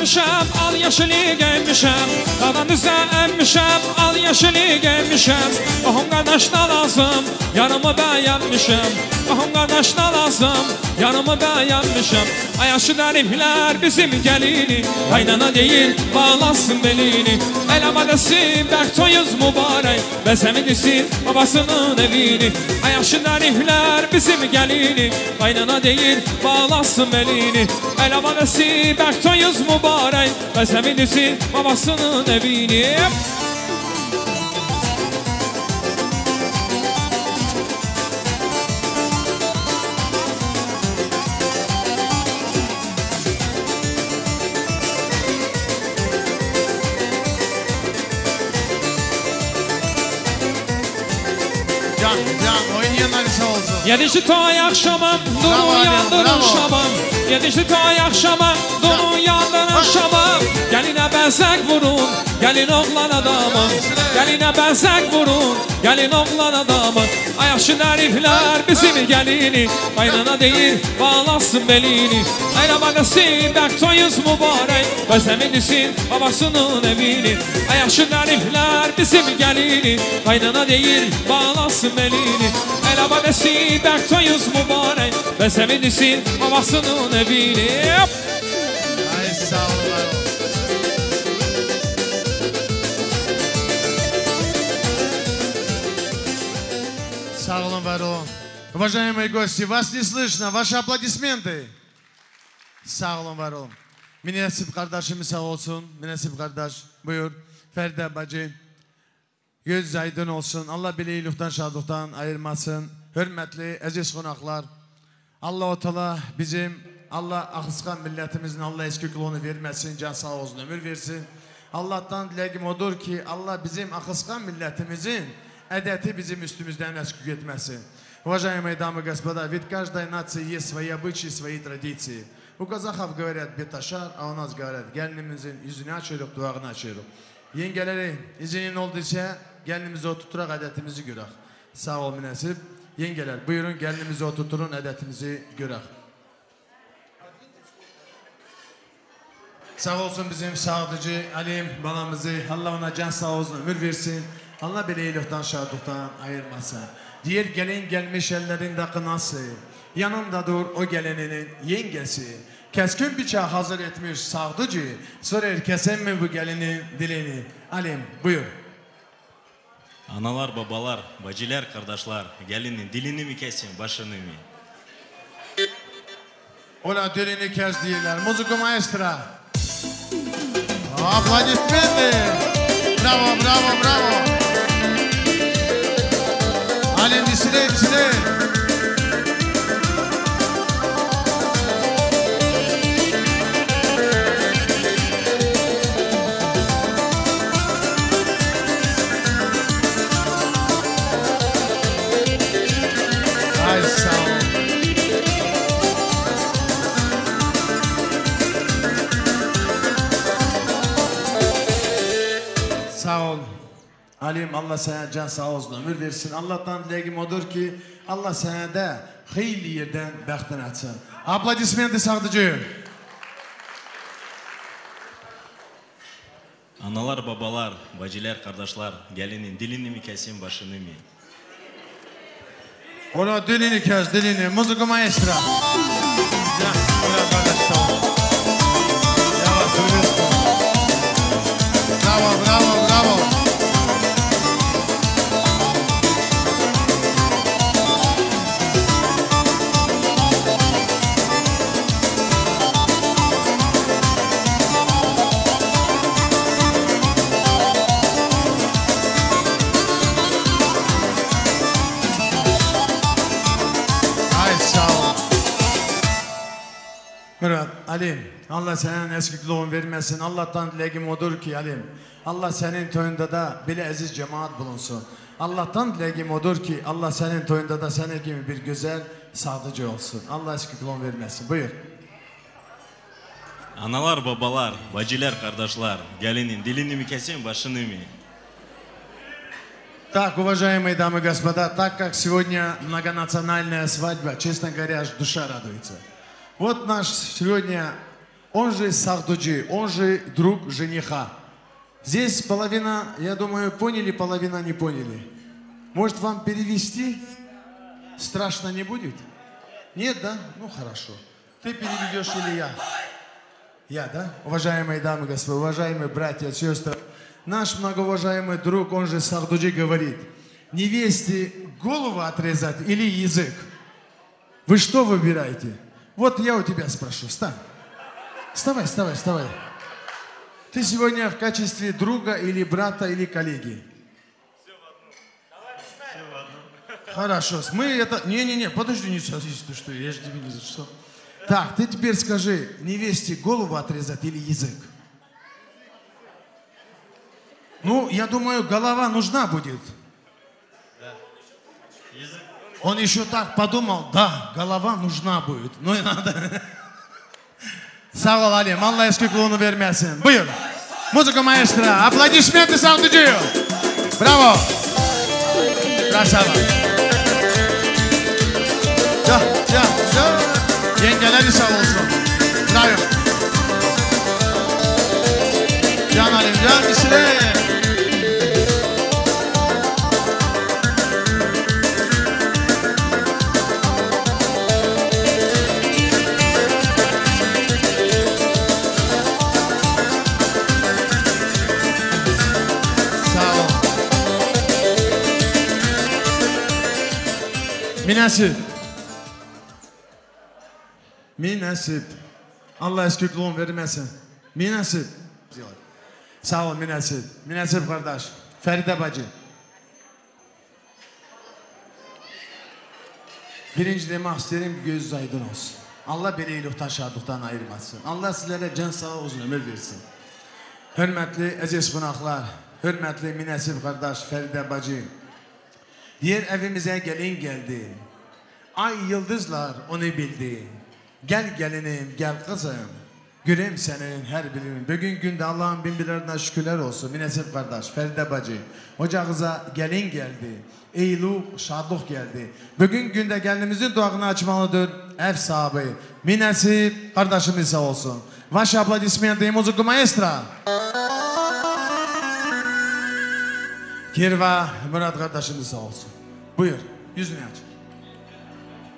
gelmişəm, al yeşili gelmişəm. Davanızə emmişəm, al yeşili gelmişəm. Baxım qardaşına lazım, yanımı bəyənmişəm. Baxım qardaşına lazım, yanımı bəyənmişəm. Ayaşı dəriflər bizim gəlini, qaynana deyil, bağlasın belini. Ələmadəsin, bərk toyuz mübarək, bəzəminisin babasının evini. Ayaşı dəriflər bizim gəlini, qaynana deyil, bağlasın belini. Ələmadəsin, bərk toyuz mübarək, bəzəminisin babasının evini. Yedişi toy akşamım, donu yandırın şamım. Yedişi toy akşamım, donu yandırın şamım. Geline bəzək vurun, gelin oğlan adamım. Geline bəzək vurun, gelin oğlan adamım. Ayaşı dəriflər bizim gelini, qaynana deyil, bağlasın belini. Ələmadəsin, bərk toyuz mübarək, bəzəminisin babasının evini. Ayaşı dəriflər bizim gelini, qaynana deyil, bağlasın belini. Ələmadəsin, bərk toyuz mübarək, bəzəminisin babasının evini. Ay, sağ olun. Sağ olun, var olun. Уважаемые гости, вас не слышно. Ваши аплодисменты. Sağ olun, var olun. Münasip kardeşimiz sağ olsun. Münasip kardeş, buyur. Ferda bacı, göz aydın olsun. Allah bileği lüftan şadlıqdan ayırmasın. Hürmetli, aziz konaklar. Allah-u Teala bizim, Allah ahıskan milletimizin Allah eski kulunu vermesin. Can sağ olsun, ömür versin. Allah'tan dileğim odur ki, Allah bizim ahıskan milletimizin Эдеты bizim üstümüzden эскю etmesin. Уважаемые дамы и господа, ведь каждой нации есть свои обычаи, свои традиции. У казахов говорят беташар, а у нас говорят gelinimizin yüzünü açırıq, duvağını açırıq. Yengeleri izinin olduysa gelinimizi oturturaq, ədətimizi görək. Sağ ol münasib. Yengeler buyurun gelinimizi oturturun, ədətimizi görək. Sağ olsun bizim Sağdıcı Alim balamızı. Allah ona can sağ olsun, ömür versin. Allah bileği lüftan şadlıqdan ayırmasın. Diğer gelin gelmiş ellerin kınası, yanında dur o gelininin yengesi. Keskin bıçağı hazır etmiş Sağdıcı, sorar kesin mi bu gelinin dilini? Alim buyur. Analar, babalar, bacılar, kardeşler, gelinin dilini mi kesin, başını mı? Ola dilini kes diyorlar. Müzik maestra. Aplaudismenty. Bravo, bravo, bravo. Alem dişine, dişine. Ay sağ ol. Sağ ol. Alim, Allah sana can sağ olsun, ömür versin. Allah'tan dileğim odur ki, Allah sana da hayli yerden bəxtin açsın. Aplaudismenti Sağdıcı. Analar, babalar, bacılar, kardeşler, gelinin dilini mi kesin, başını mı? Ola dilini kes, dilini. Müzik maestra. Ya, ola kardeş, sağ ol. Yavaş, ömür. Bravo, bravo, bravo. Murat, Alim, Allah senin eskikliğini vermesin. Allah'tan dileğim odur ki, Alim, Allah senin toyunda da bile aziz cemaat bulunsun. Allah'tan dileğim odur ki, Allah senin toyunda da senin gibi bir güzel Sağdıcı olsun. Allah eskikliğini vermesin. Buyur. Analar, babalar, bacılar, kardeşler, gelinin dilini mi kesin, başını mı? Так, уважаемые дамы и господа, так как сегодня многонациональная свадьба, честно говоря, аж душа радуется. Вот наш сегодня он же Сагдуджи, он же друг жениха. Здесь половина, я думаю, поняли, половина не поняли. Может, вам перевести? Страшно не будет? Нет, да? Ну, хорошо. Ты переведешь или я? Я, да? Уважаемые дамы и господа, уважаемые братья, сестры, наш многоуважаемый друг, он же Сагдуджи, говорит, невесте голову отрезать или язык? Вы что выбираете? Вот я у тебя спрошу, встань. Вставай, вставай, вставай. Ты сегодня в качестве друга или брата или коллеги? Все в одну. Давай начинаем. Все в одну. Хорошо. Мы это... Не-не-не, подожди, не садись, ты что, я же тебе не за что. Так, ты теперь скажи, невесте голову отрезать или язык? Ну, я думаю, голова нужна будет. Да. Язык. Он еще так подумал, да, голова нужна будет. Ну и надо. Sağ ol Ali'm, Allah eski kulunu vermesin. Buyur. Muzika maestra, aplaudismenty Sağducu'yu. Bravo. Bravo. Ya, ya, ya. Yengeleri sağ olsun. Bravo. Can Ali'm, can işine. Minasip. Minasip. Allah eski kulun vermesin. Minasip. Sağ ol Minasip. Minasip kardeş. Feride bacı. Birinci demek isterim ki gözünüz aydın olsun. Allah beni iyilikten şadlıktan ayırmasın. Allah sizlere can sağ uzun ömür versin. Hürmetli aziz konaklar. Hürmetli Minasip kardeş. Feride bacı. Diğer evimize gelin geldi. Ay yıldızlar onu bildi. Gel gelinim, gel kızım. Gülüm senin her birinin. Bugün günde Allah'ın bin birlerine şükürler olsun. Minasip kardeş, Feride bacı. Ocağıza gelin geldi. İyilik, şadlık geldi. Bugün günde gelinimizin duağını açmalıdır. Ev sahibi. Minasip kardeşimiz sağ olsun. Vaş aplaudismenty muziku maestra. Kirva Murat kardeşimiz sağ olsun. Buyur, yüzünü aç.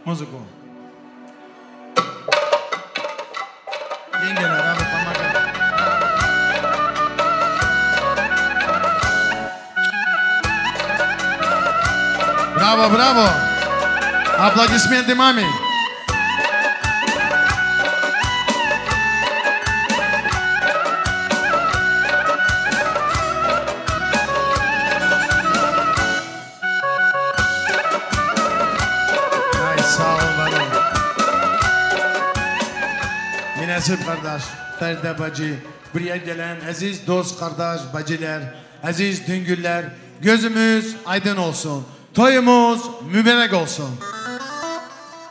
Muziku. Yengeler abi, tamam. Bravo, bravo. Aplaudismenty mami. Minasip kardeş, Feride bacı, buraya gelen aziz dost kardeş, bacılar, aziz düngüller, gözümüz aydın olsun, toyumuz mübarek olsun.